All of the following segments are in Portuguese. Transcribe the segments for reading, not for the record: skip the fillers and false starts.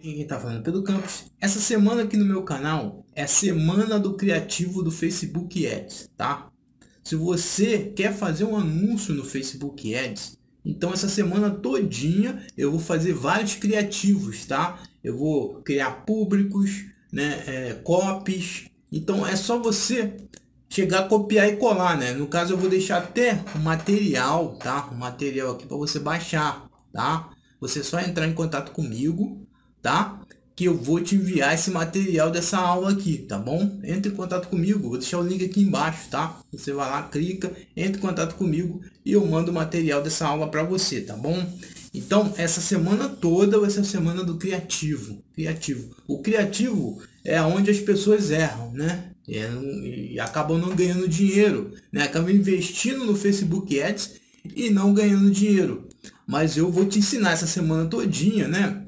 Quem está falando? Pedro Campos. Essa semana aqui no meu canal é a semana do criativo do Facebook Ads, tá? Se você quer fazer um anúncio no Facebook Ads, então essa semana todinha eu vou fazer vários criativos, tá? Eu vou criar públicos, né? Copies. Então é só você chegar, copiar e colar, né? No caso eu vou deixar até o material, tá? O material aqui para você baixar, tá? Você só entrar em contato comigo, tá? Que eu vou te enviar esse material dessa aula aqui, tá bom? Entre em contato comigo, vou deixar o link aqui embaixo, tá? Você vai lá, clica, entra em contato comigo e eu mando o material dessa aula para você, tá bom? Então, essa semana toda vai ser a semana do criativo. O criativo é onde as pessoas erram, né? E acabam não ganhando dinheiro, né? Acabam investindo no Facebook Ads e não ganhando dinheiro. Mas eu vou te ensinar essa semana todinha, né?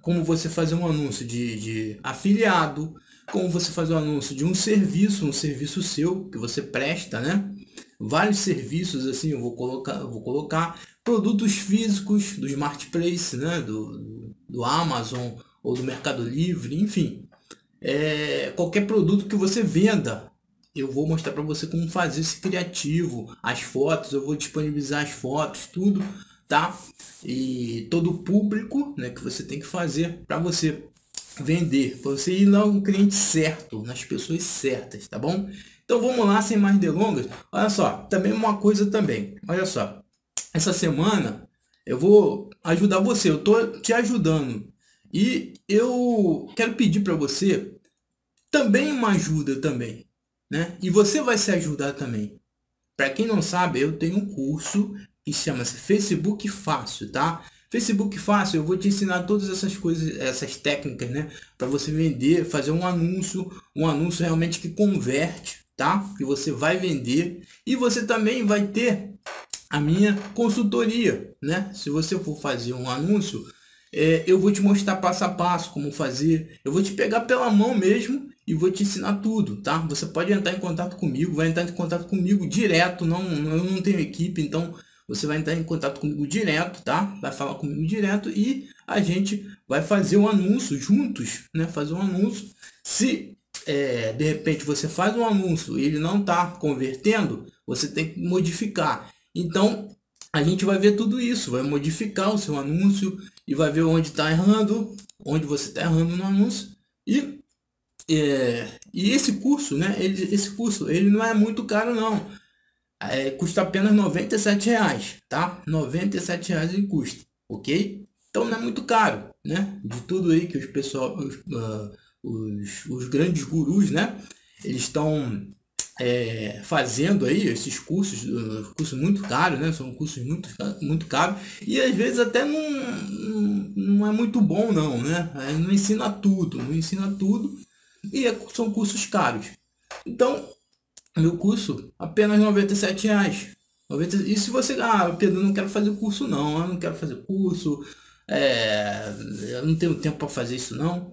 Como você fazer um anúncio de afiliado, como você fazer um anúncio de um serviço seu que você presta, né? Vários serviços assim, eu vou colocar produtos físicos do marketplace, né? Do Amazon ou do Mercado Livre, enfim, qualquer produto que você venda, eu vou mostrar para você como fazer esse criativo, as fotos, eu vou disponibilizar as fotos, tudo. Tá? E todo o público, né, que você tem que fazer para você vender, para você ir lá no cliente certo, nas pessoas certas, tá bom? Então vamos lá, sem mais delongas. Olha só, também uma coisa também, olha só, essa semana eu vou ajudar você, eu tô te ajudando e eu quero pedir para você também uma ajuda também, né? E você vai se ajudar também. Para quem não sabe, eu tenho um curso que chama-se Facebook Fácil, tá? Facebook Fácil, eu vou te ensinar todas essas coisas, essas técnicas, né? Para você vender, fazer um anúncio realmente que converte, tá? Que você vai vender. E você também vai ter a minha consultoria, né? Se você for fazer um anúncio, eu vou te mostrar passo a passo como fazer. Eu vou te pegar pela mão mesmo e vou te ensinar tudo, tá? Você pode entrar em contato comigo, vai entrar em contato comigo direto, não, eu não tenho equipe, então você vai entrar em contato comigo direto, tá? Vai falar comigo direto e a gente vai fazer um anúncio juntos, né? Fazer um anúncio. Se de repente você faz um anúncio e ele não tá convertendo, você tem que modificar. Então a gente vai ver tudo isso, vai modificar o seu anúncio e vai ver onde tá errando, onde você tá errando no anúncio. E esse curso, né? Esse curso, ele não é muito caro não. Custa apenas R$97, tá? R$97 ele custa, ok? Então não é muito caro, né? De tudo aí que os grandes gurus, né? Eles estão fazendo aí esses cursos, cursos muito caros, né? São cursos muito caros e às vezes até não é muito bom não, né? Não ensina tudo, e são cursos caros. Então meu curso, apenas R$97. E se você, Pedro, eu não quero fazer curso não, eu não quero fazer curso, eu não tenho tempo para fazer isso não.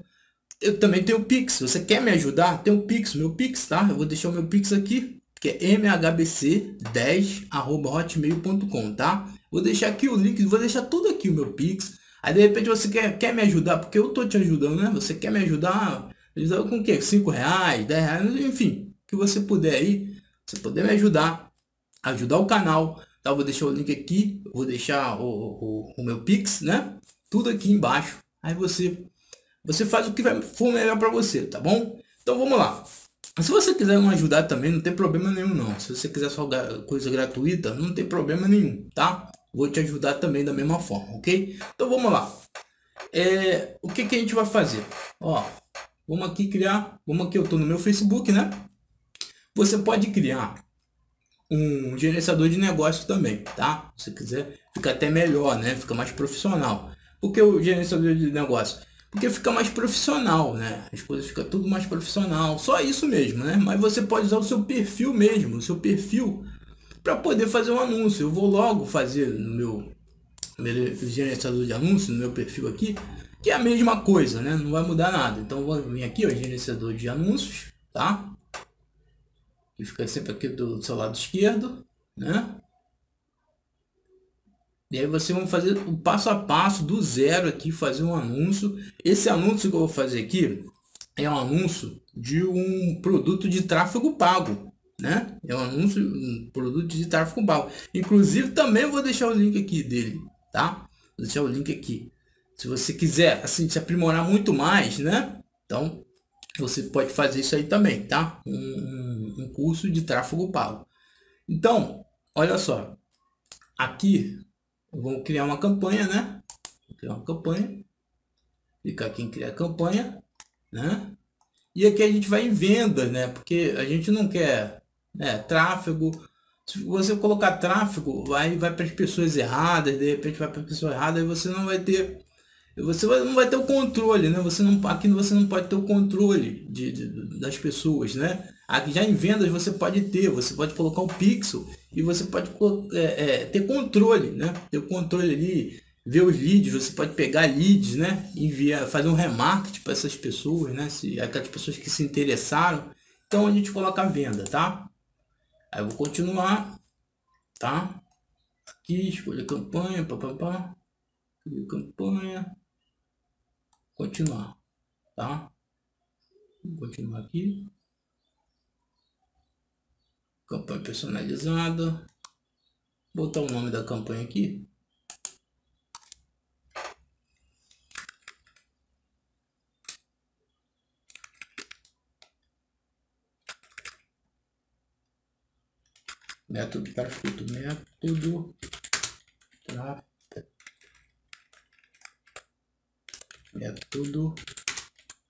Eu também tenho o Pix, você quer me ajudar? Tem o Pix, meu Pix, tá? Eu vou deixar o meu Pix aqui, que é mhbc10 arroba hotmail.com, tá? Vou deixar aqui o link, vou deixar tudo aqui o meu Pix. Aí de repente você quer me ajudar, porque eu tô te ajudando, né? Você quer me ajudar? Ajudar com o quê? R$5, R$10, enfim. Que você puder aí, você puder me ajudar, ajudar o canal, tá? Eu vou deixar o link aqui, vou deixar o meu Pix, né? Tudo aqui embaixo. Aí você faz o que for melhor para você, tá bom? Então vamos lá. Se você quiser me ajudar também, não tem problema nenhum não. Se você quiser só coisa gratuita, não tem problema nenhum, tá? Vou te ajudar também da mesma forma, ok? Então vamos lá. O que que a gente vai fazer? Ó, vamos aqui criar, eu tô no meu Facebook, né? Você pode criar um gerenciador de negócio também, tá? Se quiser, fica até melhor, né? Fica mais profissional. Por que o gerenciador de negócio? Porque fica mais profissional, né? As coisas ficam tudo mais profissional. Só isso mesmo, né? Mas você pode usar o seu perfil mesmo, o seu perfil, para poder fazer um anúncio. Eu vou logo fazer no meu gerenciador de anúncio, no meu perfil aqui, que é a mesma coisa, né? Não vai mudar nada. Então eu vou vir aqui, ó, gerenciador de anúncios, tá? Fica sempre aqui do seu lado esquerdo, né? E aí vocês vão fazer o passo a passo do zero aqui, fazer um anúncio. Esse anúncio que eu vou fazer aqui é um anúncio de um produto de tráfego pago, né? É um anúncio, um produto de tráfego pago. Inclusive também vou deixar o link aqui dele, tá? Vou deixar o link aqui. Se você quiser assim se aprimorar muito mais, né? Então você pode fazer isso aí também, tá? Um curso de tráfego pago. Então, olha só, aqui eu vou criar uma campanha, né? Vou criar uma campanha, clicar aqui em criar campanha, né? E aqui a gente vai em vendas, né? Porque a gente não quer, né, tráfego. Se você colocar tráfego, vai para as pessoas erradas, de repente vai para a pessoa errada e você não vai ter, não vai ter o controle, né? Aqui você não pode ter o controle das pessoas, né? Aqui já em vendas você pode ter, você pode colocar o pixel e você pode ter controle, né? Ter o controle ali, ver os leads, você pode pegar leads, né? Enviar, fazer um remarketing para essas pessoas, né? Aquelas pessoas que se interessaram. Então a gente coloca a venda, tá? Aí eu vou continuar, tá? Aqui escolher campanha, papapá, campanha, continuar, tá? Vou continuar aqui, campanha personalizada, botar o nome da campanha aqui. Método tráfego turbo, método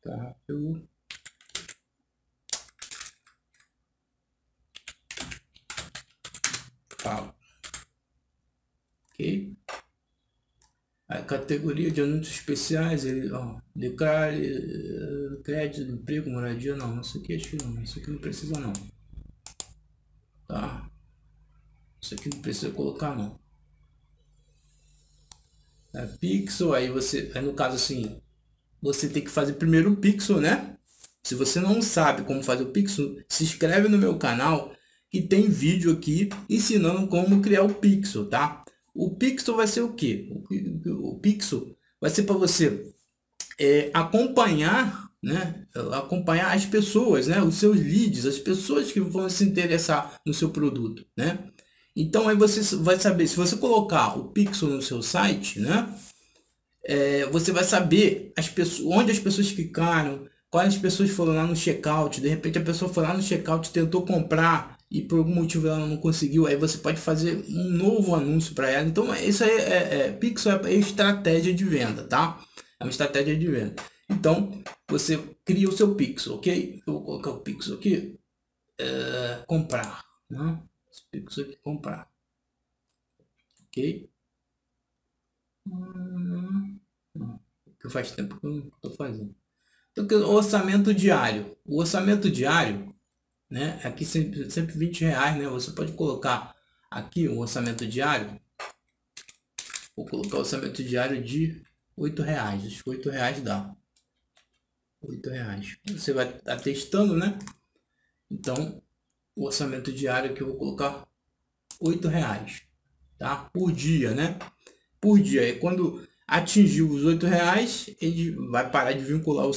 tráfego pago, ok? A categoria de anúncios especiais, ele, ó, declare crédito, emprego, moradia, não, isso aqui acho que não, isso aqui não precisa não, tá? Isso aqui não precisa colocar não. É pixel, aí você, aí no caso assim, você tem que fazer primeiro o pixel, né? Se você não sabe como fazer o pixel, se inscreve no meu canal que tem vídeo aqui ensinando como criar o pixel, tá? O pixel vai ser o quê? O pixel vai ser para você acompanhar, né? Acompanhar as pessoas, né? Os seus leads, as pessoas que vão se interessar no seu produto, né? Então aí você vai saber, se você colocar o pixel no seu site, né, você vai saber as pessoas, onde as pessoas clicaram, quais pessoas foram lá no checkout. De repente a pessoa foi lá no checkout, tentou comprar e por algum motivo ela não conseguiu, aí você pode fazer um novo anúncio para ela. Então isso aí pixel é estratégia de venda, tá? É uma estratégia de venda. Então você cria o seu pixel, ok? Eu vou colocar o pixel aqui, comprar, né? Pixel aqui, comprar, ok? Que faz tempo que eu não estou fazendo. Então, o orçamento diário, né? Aqui sempre R$20, né? Você pode colocar aqui um orçamento diário. Vou colocar o orçamento diário de R$8. Acho que R$8 dá. R$8. Você vai estar testando, né? Então o orçamento diário que eu vou colocar R$8, tá? Por dia, né? Por dia. E quando atingir os R$8, ele vai parar de vincular o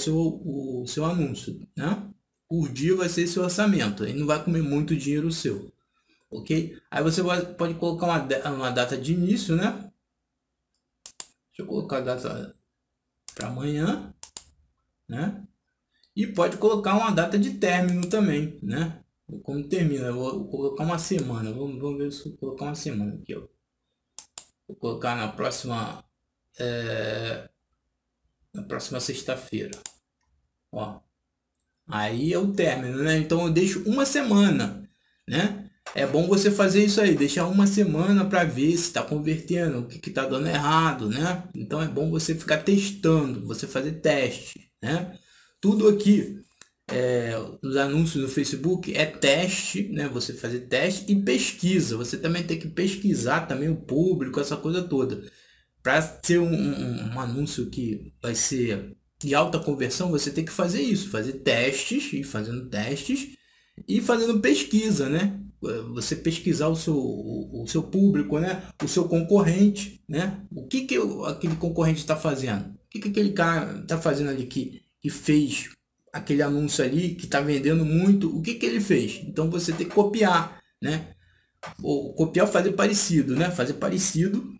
seu anúncio, né? Por dia vai ser seu orçamento. Ele não vai comer muito dinheiro seu, ok? Aí você pode colocar uma data de início, né? Deixa eu colocar a data para amanhã, né? E pode colocar uma data de término também, né? Quando termina, eu vou colocar uma semana. Vamos ver se eu colocar uma semana aqui, ó. Vou colocar na próxima sexta-feira, ó. Aí é o término, né? Então eu deixo uma semana, né? É bom você fazer isso aí, deixar uma semana para ver se está convertendo, o que está dando errado, né? Então é bom você ficar testando, você fazer teste, né? Tudo aqui os anúncios do Facebook é teste, né? Você fazer teste e pesquisa. Você também tem que pesquisar também o público, essa coisa toda. Para ser um anúncio que vai ser de alta conversão, você tem que fazer isso, fazer testes e fazendo pesquisa, né? você pesquisar o seu público, né? O seu concorrente, né? O que que aquele concorrente está fazendo? O que que aquele cara está fazendo ali que fez aquele anúncio ali, que está vendendo muito? O que que ele fez? Então você tem que copiar, né? Ou copiar, fazer parecido, né? Fazer parecido,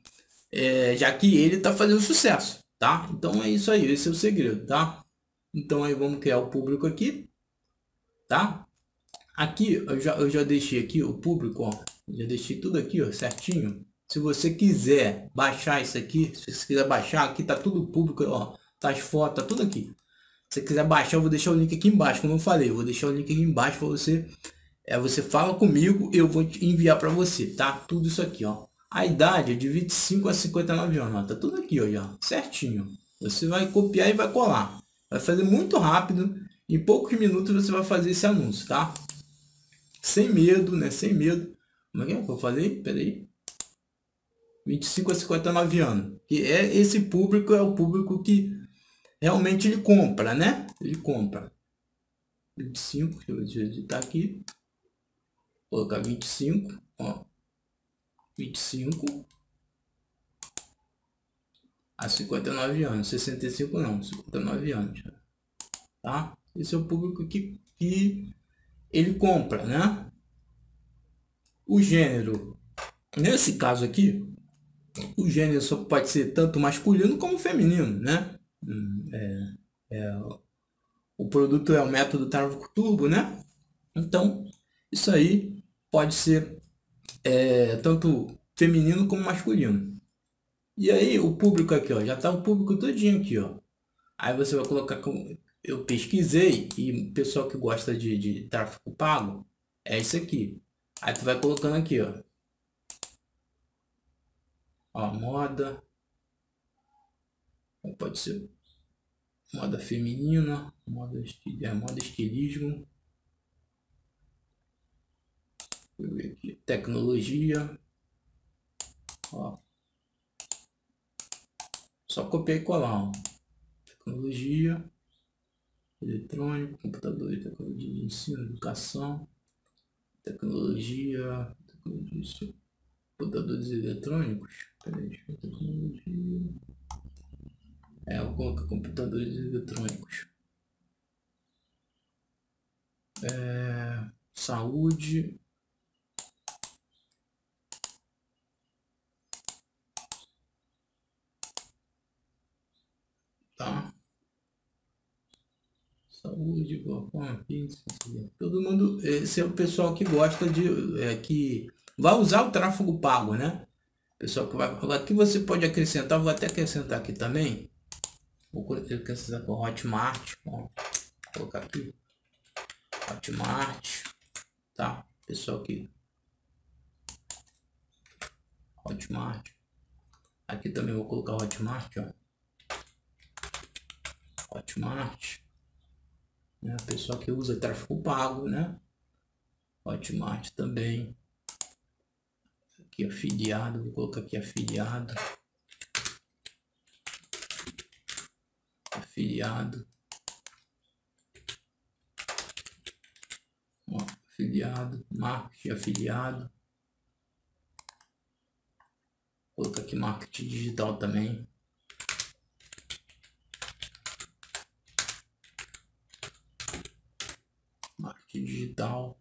já que ele está fazendo sucesso, tá? Então é isso aí, esse é o segredo, tá? Então aí vamos criar o público aqui, tá? Aqui eu já deixei aqui o público, ó, já deixei tudo aqui, ó, certinho. Se você quiser baixar isso aqui, se você quiser baixar, aqui tá tudo público, ó, tá as fotos, tá tudo aqui. Se você quiser baixar, eu vou deixar o link aqui embaixo, como eu falei, eu vou deixar o link aqui embaixo para você. Você fala comigo, eu vou te enviar para você, tá? Tudo isso aqui, ó. A idade é de 25 a 59 anos, ó, tá tudo aqui, ó, já, certinho. Você vai copiar e vai colar. Vai fazer muito rápido, em poucos minutos você vai fazer esse anúncio, tá? Sem medo, né? Sem medo. Como é que eu falei? Peraí. 25 a 59 anos. Que é esse público, é o público que realmente ele compra, né? Ele compra. 25, deixa eu digitar aqui. Vou colocar 25, ó. 25 a 59 anos. 65 não, 59 anos. Tá? Esse é o público que ele compra, né? O gênero, nesse caso aqui, o gênero só pode ser tanto masculino como feminino, né? O produto é o método Tráfego Turbo, né? Então, isso aí pode ser tanto feminino como masculino. E aí, o público aqui, ó, já tá o público todinho aqui, ó. Aí você vai colocar como... Eu pesquisei, e o pessoal que gosta de tráfego pago é isso aqui. Aí tu vai colocando aqui, ó. Ó, moda. Pode ser moda feminina, moda estilismo. Deixa eu ver aqui. Tecnologia. Ó. Só copiar e colar, ó. Tecnologia. Eletrônico, computador e tecnologia de ensino, educação, tecnologia, computadores eletrônicos. Peraí, tecnologia. Eu coloco computadores eletrônicos. Saúde. Tá. Saúde, todo mundo, esse é o pessoal que gosta de, que vai usar o tráfego pago, né? Pessoal que vai, aqui você pode acrescentar, vou até acrescentar aqui também, vou acrescentar com Hotmart, ó, colocar aqui, Hotmart, tá? Pessoal aqui, Hotmart, aqui também vou colocar Hotmart, ó, Hotmart. Né? Pessoal que usa tráfego pago, né? Hotmart também. Aqui afiliado, vou colocar aqui afiliado. Afiliado. Ó, afiliado, marketing afiliado. Vou colocar aqui marketing digital também. Digital.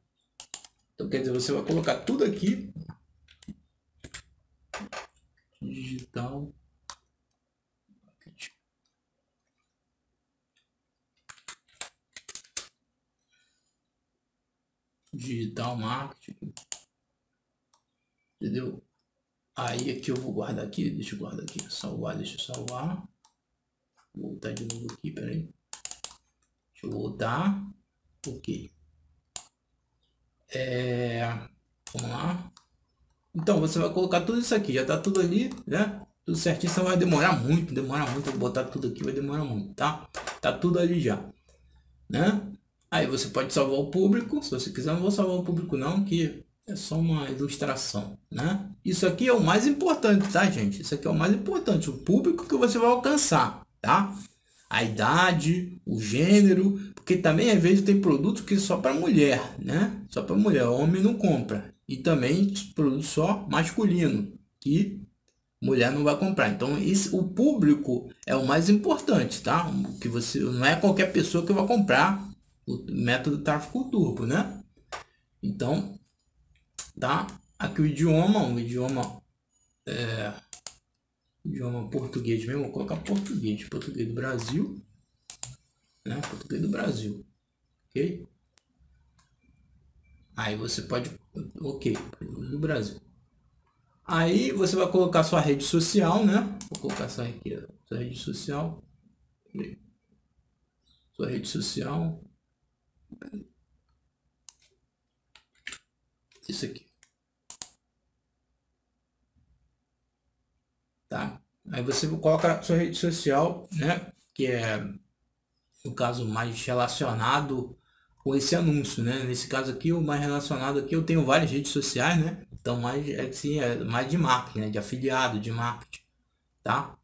Então quer dizer, você vai colocar tudo aqui. Digital. Digital marketing. Entendeu? Aí aqui eu vou guardar aqui. Deixa eu guardar aqui. Salvar, deixa eu salvar. Vou voltar de novo aqui, peraí. Deixa eu voltar. Ok. Vamos lá. Então você vai colocar tudo isso aqui, já tá tudo ali, né? Tudo certinho, só vai demorar muito, vou botar tudo aqui, vai demorar muito, tá? Tá tudo ali já, né? Aí você pode salvar o público, se você quiser. Não vou salvar o público não, que é só uma ilustração, né? Isso aqui é o mais importante, tá, gente? Isso aqui é o mais importante, o público que você vai alcançar, tá? a idade, o gênero, porque também às vezes tem produtos que só para mulher, né? Só para mulher, homem não compra. E também produto só masculino, que mulher não vai comprar. Então isso, o público é o mais importante, tá? Que você não é qualquer pessoa que vai comprar o método tráfego turbo, né? Então, tá? Aqui o idioma é idioma português mesmo, vou colocar português, português do Brasil, né? Português do Brasil, ok? Aí você pode, ok, português do Brasil. Aí você vai colocar sua rede social, né? Vou colocar só aqui, ó, sua rede social, sua rede social, isso aqui. Tá? Aí você coloca sua rede social, né? Que é no caso mais relacionado com esse anúncio, né? Nesse caso aqui, o mais relacionado aqui, eu tenho várias redes sociais, né? Então mais assim, é mais de marketing, né? De afiliado, de marketing, tá?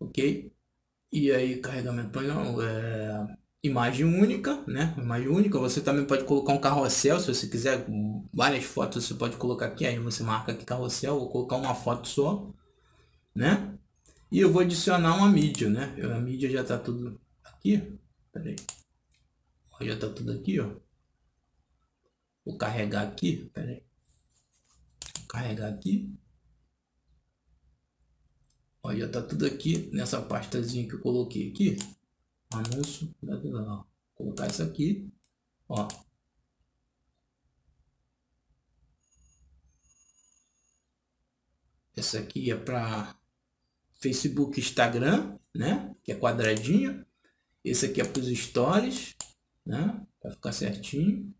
Ok? E aí carregamento é imagem única, né? Imagem única. Você também pode colocar um carrossel, se você quiser várias fotos, você pode colocar aqui. Aí você marca aqui carrossel, vou colocar uma foto só, né? E eu vou adicionar uma mídia, né? A mídia já tá tudo aqui. Pera aí. Já tá tudo aqui, ó. Vou carregar aqui. Pera aí. Vou carregar aqui. Ó, já tá tudo aqui nessa pastazinha que eu coloquei aqui. Anúncio. Vou colocar isso aqui. Ó. Essa aqui é para Facebook, Instagram, né? Que é quadradinha. Esse aqui é para os stories, né? Para ficar certinho,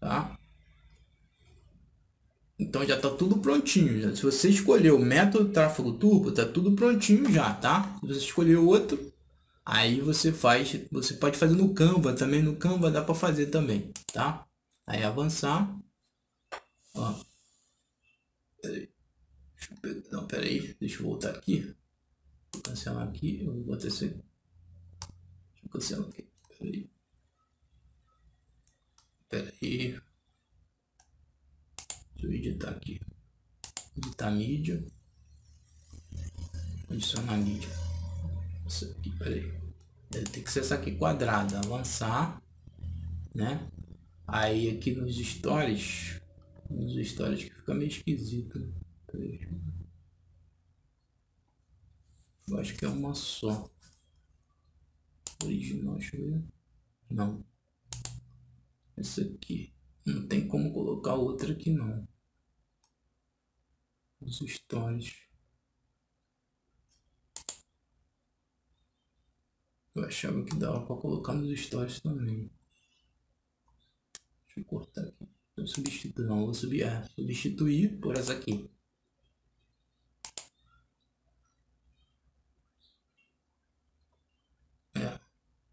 tá? Então já tá tudo prontinho. Já. Se você escolher o método tráfego turbo, tá tudo prontinho já, tá? Se você escolher outro, aí você faz. Você pode fazer no Canva também. No Canva dá para fazer também, tá? Aí avançar, ó. Não, peraí, deixa eu voltar aqui. Vou cancelar aqui. Eu vou botar isso aqui. Deixa eu cancelar aqui. Peraí. Peraí. Deixa eu editar aqui. Editar mídia. Adicionar mídia. Isso aqui, peraí. Tem que ser essa aqui quadrada. Avançar, né? Aí aqui nos stories. Nos stories que fica meio esquisito. Eu acho que é uma só. Original, deixa eu ver. Não. Essa aqui. Não tem como colocar outra aqui não. Os stories. Eu achava que dava para colocar nos stories também. Deixa eu cortar aqui. Substituir, não, vou substituir por essa aqui. É,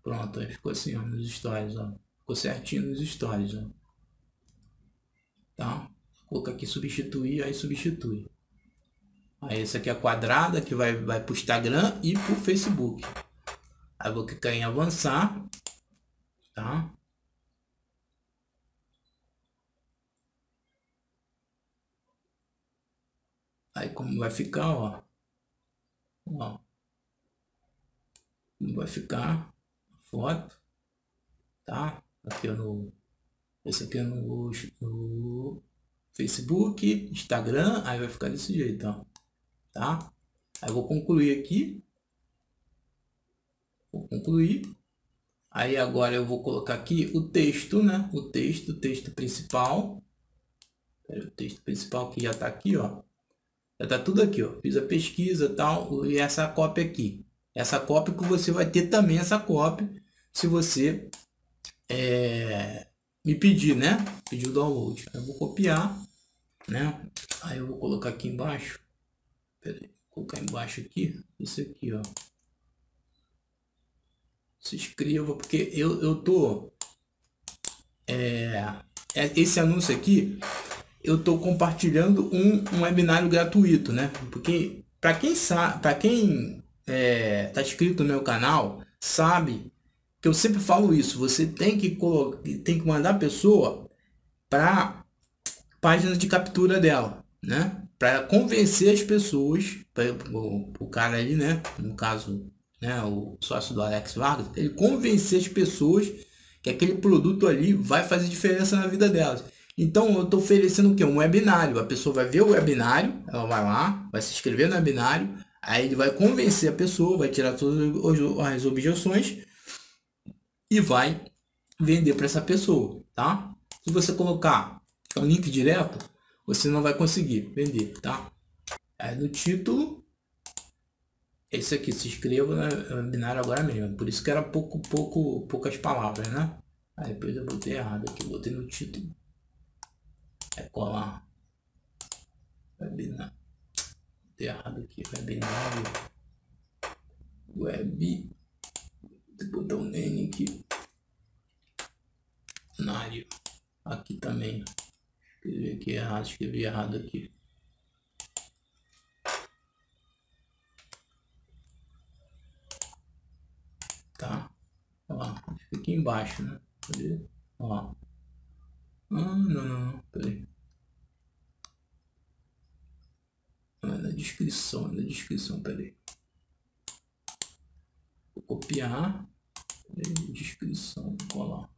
pronto, aí ficou assim, ó, nos stories, ó. Ficou certinho nos stories, ó. Tá? Coloca aqui substituir, aí substitui. Aí essa aqui é a quadrada que vai pro Instagram e pro Facebook. Aí vou clicar em avançar, tá? Aí como vai ficar, ó. Ó. Como vai ficar a foto. Tá? Aqui no. Esse aqui é no Facebook, Instagram. Aí vai ficar desse jeito, ó. Tá? Aí eu vou concluir aqui. Vou concluir. Aí agora eu vou colocar aqui o texto, né? O texto principal. O texto principal que já tá aqui, ó. Já tá tudo aqui, ó. Fiz a pesquisa tal, e essa cópia aqui. Essa cópia que você vai ter também, essa cópia, se você me pedir, né? Pedir o download. Eu vou copiar, né? Aí eu vou colocar aqui embaixo. Pera aí, vou colocar embaixo aqui. Isso aqui, ó. Se inscreva, porque eu tô... esse anúncio aqui... eu estou compartilhando um webinário gratuito, né? Porque para quem tá inscrito no meu canal, sabe que eu sempre falo isso. Você tem que mandar a pessoa para página de captura dela, né? Para convencer as pessoas, o cara ali, né? No caso, né? O sócio do Alex Vargas, ele convencer as pessoas que aquele produto ali vai fazer diferença na vida delas. Então eu estou oferecendo o que? Um webinário. A pessoa vai ver o webinário, ela vai lá, vai se inscrever no webinário, aí ele vai convencer a pessoa, vai tirar todas as objeções e vai vender para essa pessoa, tá? Se você colocar um link direto, você não vai conseguir vender, tá? Aí no título, esse aqui, se inscreva no webinário agora mesmo. Por isso que era poucas palavras, né? Aí depois eu botei errado aqui, botei no título. É colar. Webinário. Botei errado aqui, webinário. Web. Vou botar um N aqui. Nário. Aqui também. Escrevi errado aqui. Tá. Ó, aqui embaixo, né? Cadê? Ó. Não. Peraí. Ah, na descrição, peraí. Vou copiar. Peraí, descrição, colar.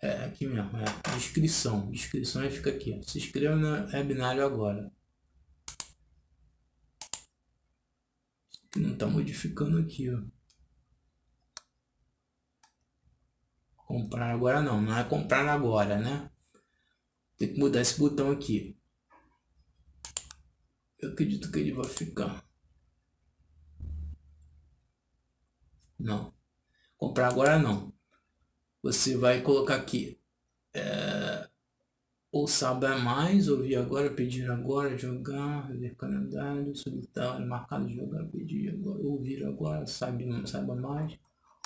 É, aqui mesmo, é descrição. Descrição aí fica aqui. Se inscreva no webinário agora. Não tá modificando aqui, ó. Comprar agora não é comprar agora, né? Tem que mudar esse botão aqui. Eu acredito que ele vai ficar. Não. Comprar agora não. Você vai colocar aqui, ou saber mais, ouvir agora, pedir agora, jogar, ver calendário, solitário, marcado, jogar, pedir agora, ouvir agora, saiba mais,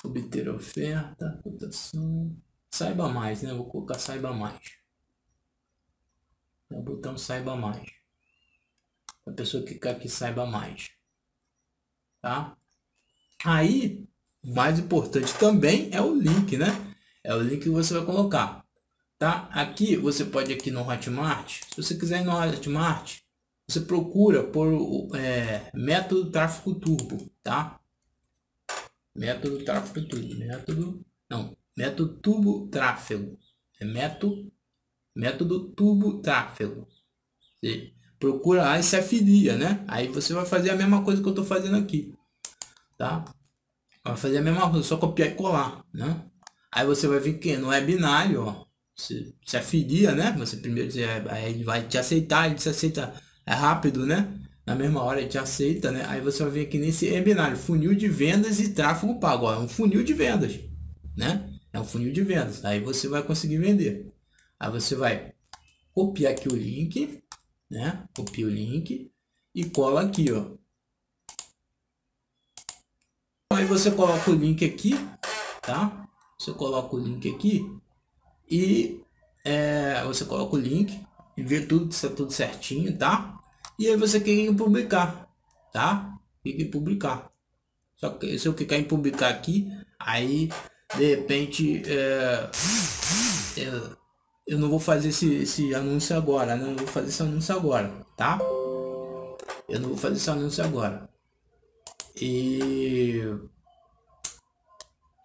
obter oferta, cotação, saiba mais, né? Vou colocar saiba mais. É o botão saiba mais. A pessoa clicar aqui, saiba mais. Tá? Aí, o mais importante também é o link, né? É o link que você vai colocar, tá? Aqui você pode ir aqui no Hotmart. Se você quiser ir no Hotmart, você procura por método tráfego turbo, tá? Método tráfego turbo, método turbo tráfego, método turbo tráfego. Você procura aí, se afilia, né? Aí você vai fazer a mesma coisa que eu tô fazendo aqui, tá? Vai fazer a mesma coisa, só copiar e colar, né? Aí você vai vir que no webinário, ó, você se afilia, né? Você primeiro ele vai te aceitar, ele se aceita rápido, né? Na mesma hora ele te aceita, né? Aí você vai vir aqui nesse webinário, funil de vendas e tráfego pago. Ó, é um funil de vendas, né? É um funil de vendas. Aí você vai conseguir vender. Aí você vai copiar aqui o link, né? Copia o link e cola aqui, ó. Aí você coloca o link aqui, tá? Você coloca o link aqui e você coloca o link e vê tudo, está tudo certinho, tá? E aí você clica em publicar, tá? Clica em publicar. Só que se eu clicar em publicar aqui, aí de repente eu não vou fazer esse anúncio agora, né? Não vou fazer esse anúncio agora, tá? Eu não vou fazer esse anúncio agora. E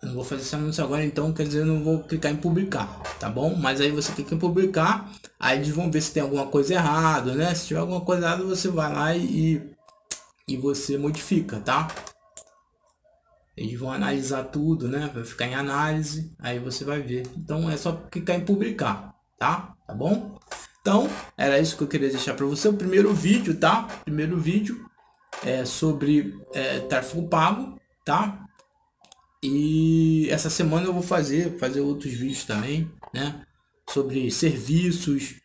eu não vou fazer esse anúncio agora, então quer dizer, eu não vou clicar em publicar, tá bom? Mas aí você clica em publicar, aí eles vão ver se tem alguma coisa errada, né? Se tiver alguma coisa errada, você vai lá e você modifica, tá? Eles vão analisar tudo, né? Vai ficar em análise, aí você vai ver. Então é só clicar em publicar, tá? Tá bom? Então era isso que eu queria deixar para você, o primeiro vídeo, tá? Primeiro vídeo é sobre tráfego pago, tá? E essa semana eu vou fazer outros vídeos também, né? Sobre serviços,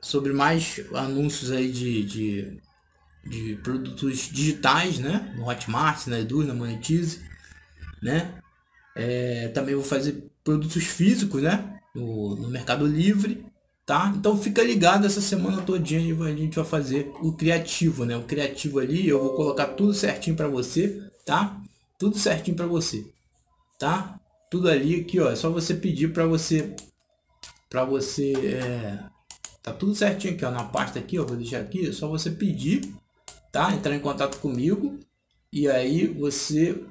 sobre mais anúncios aí de produtos digitais, né? No Hotmart, na Edu, na Monetize, né? Também vou fazer produtos físicos, né? No Mercado Livre, tá? Então fica ligado, essa semana todinha a gente vai fazer o criativo, né? O criativo ali, eu vou colocar tudo certinho para você, tá? Tudo certinho para você, tá? Tudo ali aqui, ó, é só você pedir para você tá tudo certinho aqui, ó, na pasta aqui, ó, vou deixar aqui, é só você pedir, tá? Entrar em contato comigo e aí você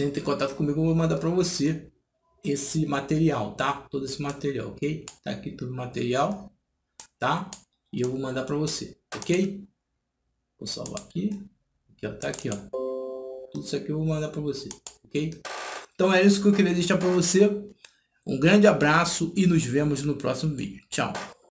entra em contato comigo, eu vou mandar para você esse material, tá? Todo esse material, ok? Tá aqui todo o material, tá? E eu vou mandar para você, ok? Vou salvar aqui, aqui ó, tá aqui ó, tudo isso aqui eu vou mandar para você, ok? Então é isso que eu queria deixar para você. Um grande abraço e nos vemos no próximo vídeo. Tchau!